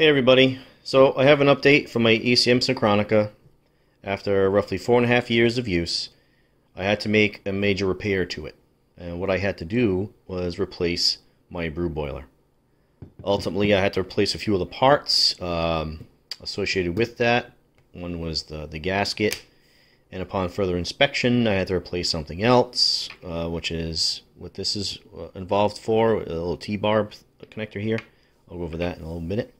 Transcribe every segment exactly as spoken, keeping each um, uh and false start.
Hey everybody, so I have an update for my E C M Synchronika. After roughly four and a half years of use, I had to make a major repair to it. And what I had to do was replace my brew boiler. Ultimately, I had to replace a few of the parts um, associated with that. One was the, the gasket, and upon further inspection, I had to replace something else, uh, which is what this is involved for, a little T-barb connector here. I'll go over that in a little minute.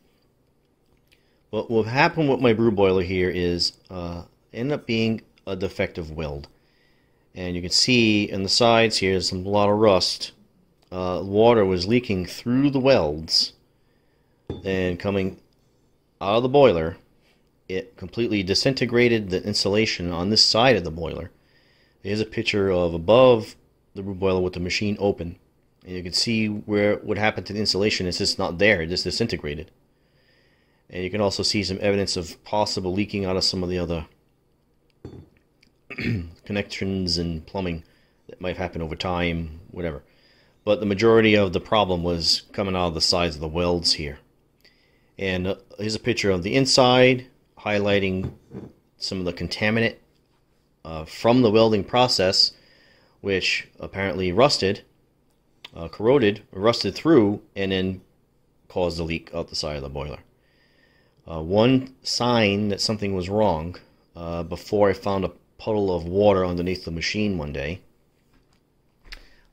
What will happen with my brew boiler here is uh, end up being a defective weld, and you can see in the sides here there's some, a lot of rust. Uh, water was leaking through the welds and coming out of the boiler. It completely disintegrated the insulation on this side of the boiler. There's a picture of above the brew boiler with the machine open, and you can see where what happened to the insulation is just not there. It just disintegrated. And you can also see some evidence of possible leaking out of some of the other connections and plumbing that might happen over time, whatever. But the majority of the problem was coming out of the sides of the welds here. And uh, here's a picture of the inside, highlighting some of the contaminant uh, from the welding process, which apparently rusted, uh, corroded, rusted through, and then caused a leak out the side of the boiler. Uh, one sign that something was wrong uh, before I found a puddle of water underneath the machine one day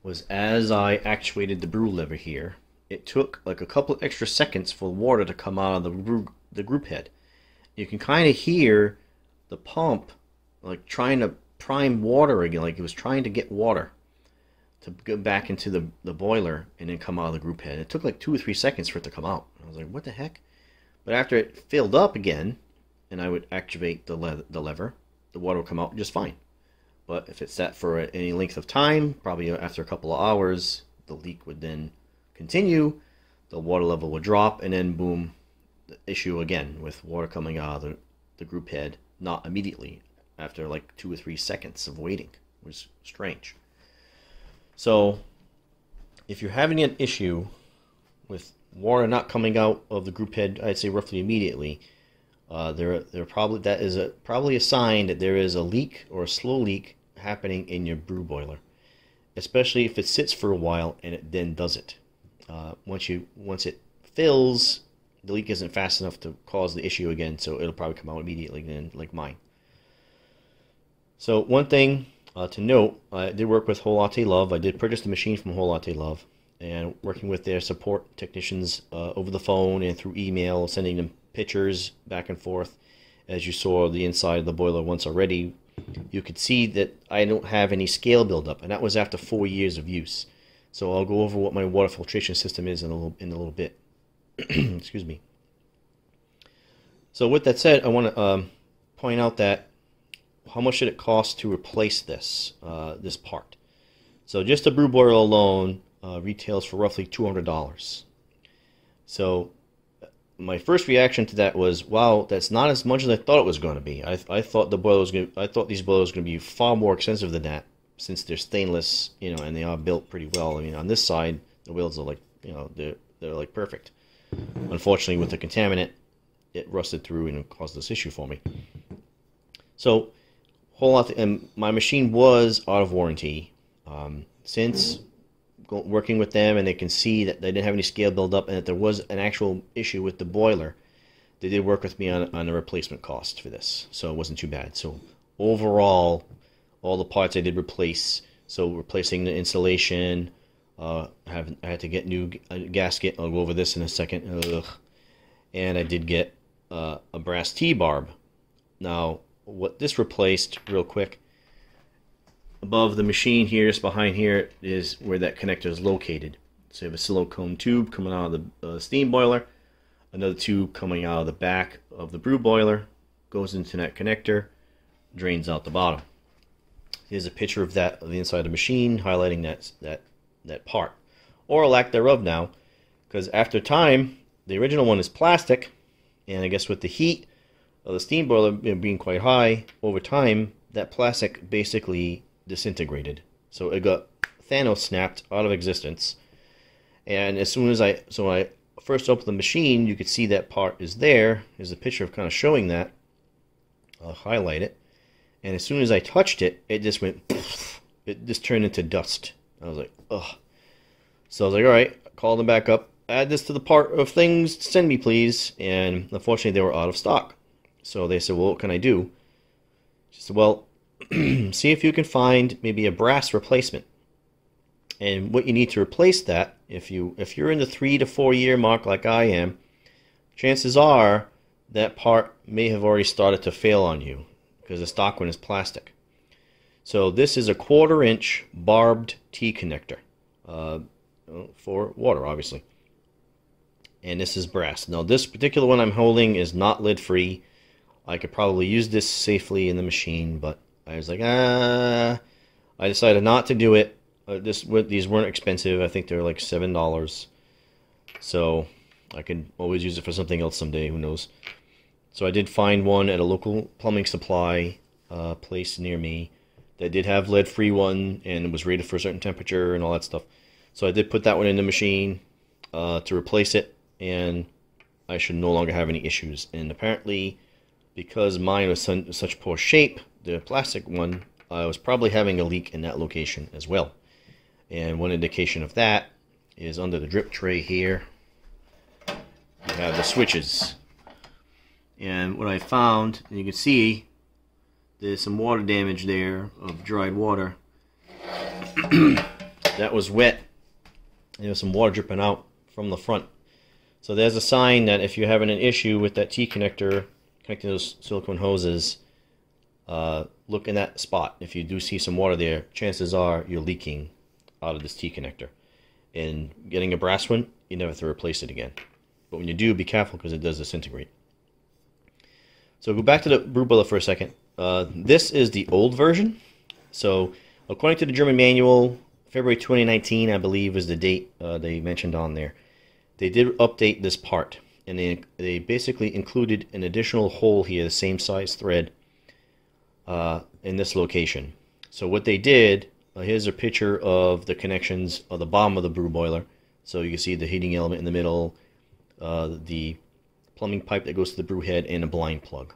was as I actuated the brew lever here, it took like a couple of extra seconds for the water to come out of the brew, the group head. You can kind of hear the pump like trying to prime water again, like it was trying to get water to go back into the, the boiler and then come out of the group head. It took like two or three seconds for it to come out. I was like, what the heck? But after it filled up again, and I would activate the, le the lever, the water would come out just fine. But if it sat for any length of time, probably after a couple of hours, the leak would then continue, the water level would drop, and then boom, the issue again with water coming out of the, the group head, not immediately, after like two or three seconds of waiting. It was strange. So if you're having an issue with water not coming out of the group head, I'd say roughly immediately, uh, there, there probably that is a probably a sign that there is a leak or a slow leak happening in your brew boiler, especially if it sits for a while and it then does it. Uh, once you once it fills, the leak isn't fast enough to cause the issue again, so it'll probably come out immediately then, like mine. So one thing uh, to note, I did work with Whole Latte Love. I did purchase the machine from Whole Latte Love, and working with their support technicians uh, over the phone and through email, sending them pictures back and forth. As you saw the inside of the boiler once already, you could see that I don't have any scale buildup, and that was after four years of use. So I'll go over what my water filtration system is in a little, in a little bit. Excuse me. So with that said, I want to um, point out that how much did it cost to replace this, uh, this part. So just the brew boiler alone Uh, retails for roughly two hundred dollars. So my first reaction to that was, wow, that's not as much as I thought it was going to be. I, th I thought the boiler was going to, I thought these boilers were going to be far more expensive than that, since they're stainless, you know, and they are built pretty well. I mean, on this side, the wheels are like, you know, they're, they're like perfect. Unfortunately, with the contaminant, it rusted through and caused this issue for me. So, whole lot, and my machine was out of warranty. Um, since working with them, and they can see that they didn't have any scale buildup and that there was an actual issue with the boiler, they did work with me on, on a replacement cost for this, so it wasn't too bad. So overall, all the parts I did replace, so replacing the insulation, uh, have, I had to get new uh, gasket, I'll go over this in a second, Ugh. and I did get uh, a brass T-barb. Now what this replaced real quick, above the machine here, just behind here, is where that connector is located. So you have a silicone tube coming out of the uh, steam boiler, another tube coming out of the back of the brew boiler, goes into that connector, drains out the bottom. Here's a picture of that, of the inside of the machine, highlighting that, that, that part, or lack thereof now, because after time, the original one is plastic, and I guess with the heat of the steam boiler being quite high, over time, that plastic basically disintegrated, so it got Thanos snapped out of existence. And as soon as I so I first open the machine, you could see that part is there. There's a picture of kind of showing that. I'll highlight it. And as soon as I touched it, it just went, poof, it just turned into dust. I was like, ugh. So I was like, all right, call them back up. Add this to the part of things, send me please. And unfortunately, they were out of stock. So they said, well, what can I do? She said, well, see if you can find maybe a brass replacement. And what you need to replace that, if, you, if you're in the three to four year mark like I am, chances are that part may have already started to fail on you because the stock one is plastic. So this is a quarter inch barbed T-connector uh, for water, obviously. And this is brass. Now this particular one I'm holding is not lid free. I could probably use this safely in the machine, but I was like, ah, I decided not to do it. Uh, this these weren't expensive. I think they're like seven dollars, so I can always use it for something else someday. Who knows? So I did find one at a local plumbing supply uh, place near me that did have lead-free one, and it was rated for a certain temperature and all that stuff. So I did put that one in the machine uh, to replace it, and I should no longer have any issues. And apparently, because mine was in such poor shape, the plastic one, I was probably having a leak in that location as well. And one indication of that is under the drip tray here, you have the switches. And what I found, and you can see there's some water damage there of dried water. That was wet. There was some water dripping out from the front. So there's a sign that if you're having an issue with that T-connector, connecting those silicone hoses, uh, look in that spot. If you do see some water there, chances are you're leaking out of this T-connector. And getting a brass one, you never have to replace it again. But when you do, be careful because it does disintegrate. So go back to the Brewbella for a second. Uh, this is the old version. So according to the German manual, February twenty nineteen, I believe, was the date uh, they mentioned on there. They did update this part, and they, they basically included an additional hole here, the same size thread, uh, in this location. So what they did, here's a picture of the connections of the bottom of the brew boiler. So you can see the heating element in the middle, uh, the plumbing pipe that goes to the brew head, and a blind plug.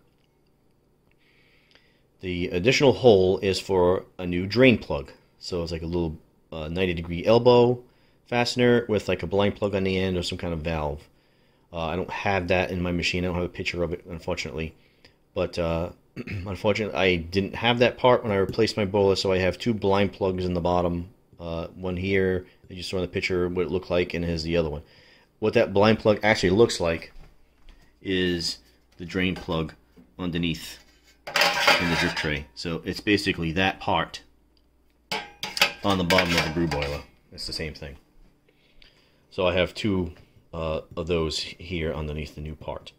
The additional hole is for a new drain plug. So it's like a little uh, ninety degree elbow fastener with like a blind plug on the end or some kind of valve. Uh, I don't have that in my machine. I don't have a picture of it, unfortunately. But uh, unfortunately, I didn't have that part when I replaced my boiler, so I have two blind plugs in the bottom. Uh, one here, as you saw in the picture, what it looked like, and here's the other one. What that blind plug actually looks like is the drain plug underneath in the drip tray. So it's basically that part on the bottom of the brew boiler. It's the same thing. So I have two uh, of those here underneath the new part.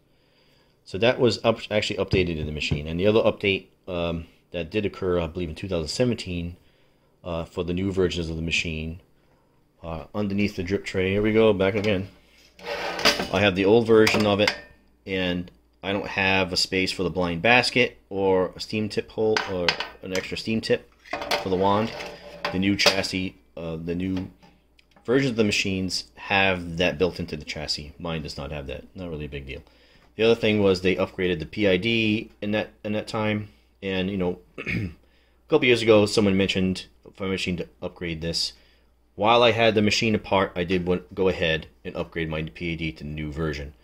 So that was up, actually updated in the machine. And the other update um, that did occur, I believe, in two thousand seventeen uh, for the new versions of the machine, uh, underneath the drip tray, here we go, back again. I have the old version of it, and I don't have a space for the blind basket or a steam tip hole or an extra steam tip for the wand. The new chassis, uh, the new versions of the machines have that built into the chassis. Mine does not have that. Not really a big deal. The other thing was they upgraded the P I D in that in that time, and you know, a couple years ago, someone mentioned for my machine to upgrade this. While I had the machine apart, I did want, go ahead and upgrade my P I D to the new version.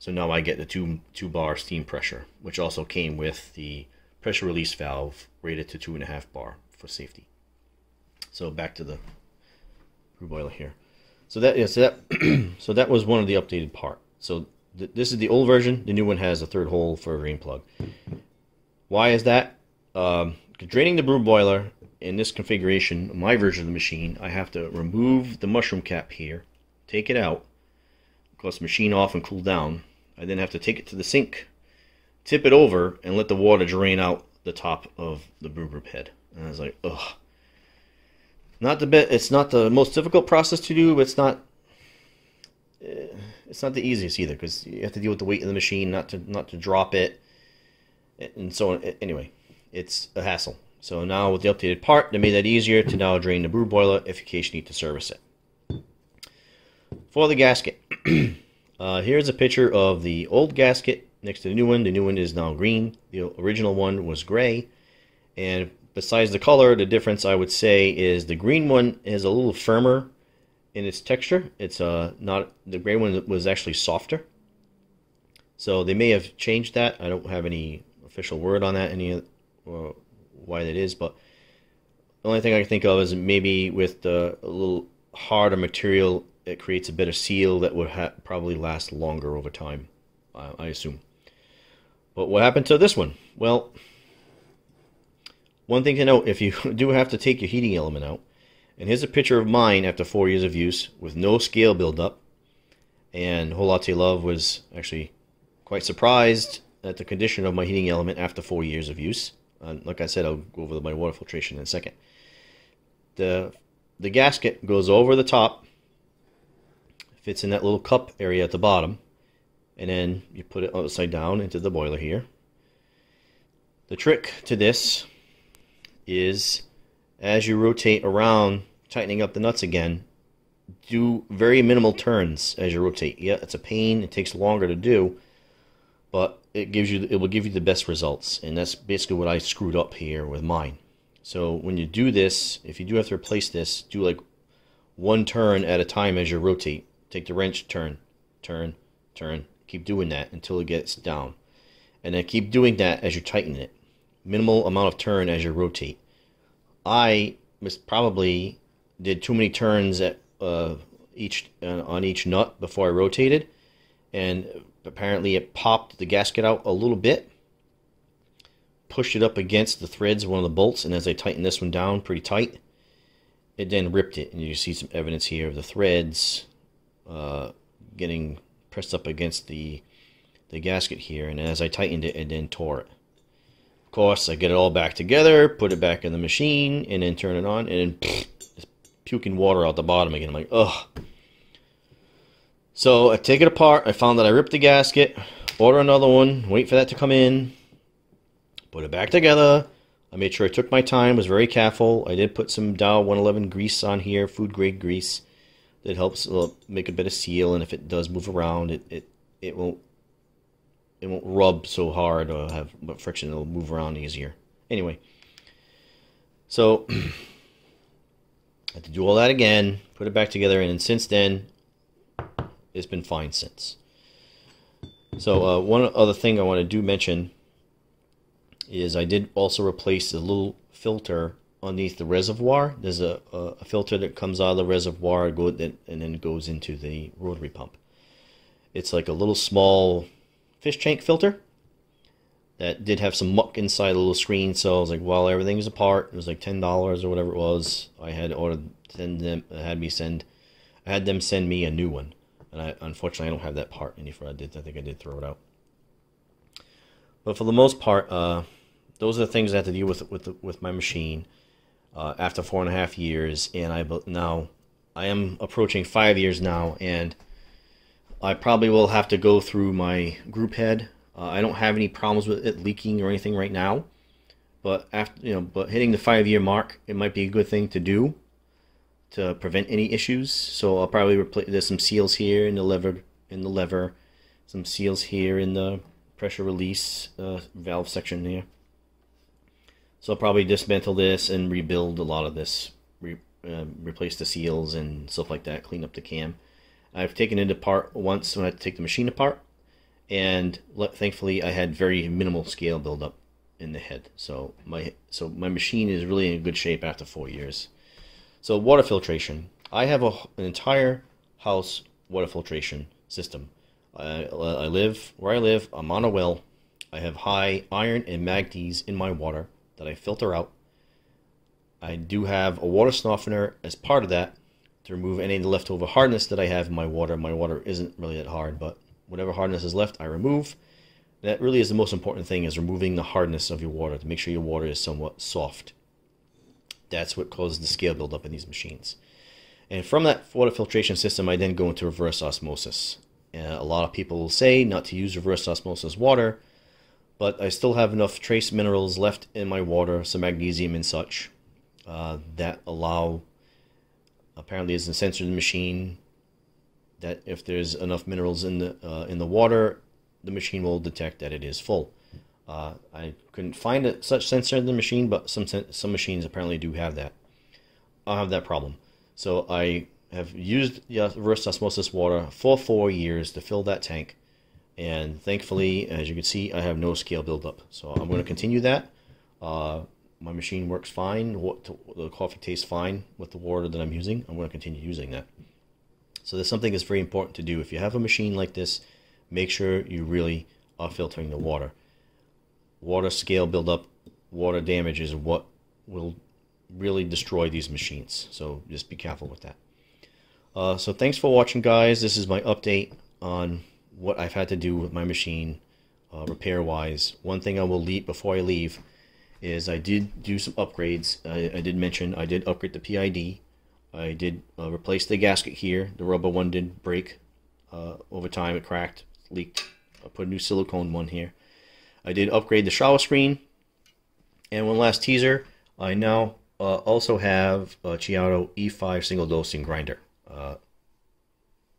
So now I get the two two bar steam pressure, which also came with the pressure release valve rated to two and a half bar for safety. So back to the brew boiler here. So that yeah, so that so that was one of the updated part. So this is the old version. The new one has a third hole for a drain plug. Why is that? Um, draining the brew boiler in this configuration, my version of the machine, I have to remove the mushroom cap here, take it out, of course, machine off and cool down. I then have to take it to the sink, tip it over, and let the water drain out the top of the brew group head. And I was like, ugh. Not the bit. It's not the most difficult process to do. But it's not. Uh, It's not the easiest either because you have to deal with the weight of the machine, not to not to drop it, and so on. Anyway, it's a hassle. So now with the updated part, they made that easier to now drain the brew boiler if in case you need to service it. For the gasket, Uh, here's a picture of the old gasket next to the new one. The new one is now green. The original one was gray. And besides the color, the difference I would say is the green one is a little firmer in its texture. It's uh, not the gray one was actually softer. So they may have changed that. I don't have any official word on that, any uh, why that is, but the only thing I can think of is maybe with the, a little harder material, it creates a better seal that would ha probably last longer over time, uh, I assume. But what happened to this one? Well, one thing to note, if you do have to take your heating element out, and here's a picture of mine after four years of use with no scale buildup, and Whole Latte Love was actually quite surprised at the condition of my heating element after four years of use. Uh, like I said, I'll go over my water filtration in a second. The, the gasket goes over the top, fits in that little cup area at the bottom, and then you put it upside down into the boiler here. The trick to this is, as you rotate around, tightening up the nuts again, do very minimal turns as you rotate. Yeah, it's a pain, it takes longer to do, but it gives you, it will give you the best results, and that's basically what I screwed up here with mine. So when you do this, if you do have to replace this, do like one turn at a time as you rotate. Take the wrench, turn, turn, turn. Keep doing that until it gets down, and then keep doing that as you tighten it. Minimal amount of turn as you rotate. I was probably did too many turns at uh, each uh, on each nut before I rotated, and apparently it popped the gasket out a little bit, pushed it up against the threads of one of the bolts, and as I tightened this one down pretty tight, it then ripped it. And you see some evidence here of the threads uh, getting pressed up against the, the gasket here, and as I tightened it, it then tore it. Of course, I get it all back together, put it back in the machine, and then turn it on, and then it's puking water out the bottom again. I'm like, ugh. So I take it apart, I found that I ripped the gasket, order another one, wait for that to come in, put it back together. I made sure I took my time, was very careful. I did put some Dow one eleven grease on here, food grade grease, that helps make a better seal, and if it does move around, it, it, it, won't, it won't rub so hard or have friction, it'll move around easier. Anyway, so I had to do all that again, put it back together, and since then, it's been fine since. So uh, one other thing I want to do mention is I did also replace the little filter underneath the reservoir. There's a, a filter that comes out of the reservoir go, and then goes into the rotary pump. It's like a little small fish tank filter that did have some muck inside a little screen, so I was like, well, everything's apart. It was like ten dollars or whatever it was. I had ordered, send them, had me send, I had them send me a new one. And I, unfortunately, I don't have that part any for I did. I think I did throw it out. But for the most part, uh, those are the things I have to deal with with with my machine uh, after four and a half years. And I now I am approaching five years now, and I probably will have to go through my group head. Uh, I don't have any problems with it leaking or anything right now, but after you know, but hitting the five-year mark, it might be a good thing to do, to prevent any issues. So I'll probably replace, there's some seals here in the lever, in the lever, some seals here in the pressure release uh, valve section here. So I'll probably dismantle this and rebuild a lot of this, re, uh, replace the seals and stuff like that, clean up the cam. I've taken it apart once when I had to take the machine apart, and thankfully I had very minimal scale buildup in the head. So my, so my machine is really in good shape after four years. So water filtration. I have a, an entire house water filtration system. I, I live where I live. I'm on a well. I have high iron and manganese in my water that I filter out. I do have a water softener as part of that to remove any of the leftover hardness that I have in my water. My water isn't really that hard, but whatever hardness is left, I remove. That really is the most important thing, is removing the hardness of your water to make sure your water is somewhat soft. That's what causes the scale buildup in these machines. And from that water filtration system, I then go into reverse osmosis. And a lot of people will say not to use reverse osmosis water, but I still have enough trace minerals left in my water, some magnesium and such, uh, that allow, apparently there's a sensor in the machine that if there's enough minerals in the uh, in the water, the machine will detect that it is full. Uh, I couldn't find a, such sensor in the machine, but some some machines apparently do have that. I have that problem. So I have used the reverse osmosis water for four years to fill that tank, and thankfully, as you can see, I have no scale buildup. So I'm going to continue that. Uh, my machine works fine. What, the coffee tastes fine with the water that I'm using. I'm going to continue using that. So there's something that's very important to do. If you have a machine like this, make sure you really are filtering the water. Water scale buildup, water damage is what will really destroy these machines. So just be careful with that. Uh, so thanks for watching, guys. This is my update on what I've had to do with my machine uh, repair-wise. One thing I will leave before I leave is I did do some upgrades. I, I did mention I did upgrade the P I D. I did uh, replace the gasket here. The rubber one did break. Uh, over time it cracked, leaked. I put a new silicone one here. I did upgrade the shower screen. And one last teaser, I now uh, also have a Chiato E five single dosing grinder. Uh,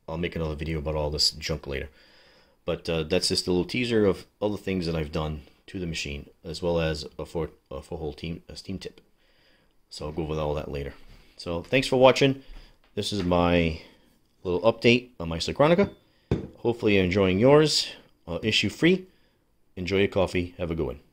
I'll make another video about all this junk later. But uh, that's just a little teaser of other things that I've done to the machine, as well as a for, a for whole team, a steam tip. So I'll go over all that later. So thanks for watching. This is my little update on my Synchronika. Hopefully you're enjoying yours. Uh, issue free. Enjoy your coffee. Have a good one.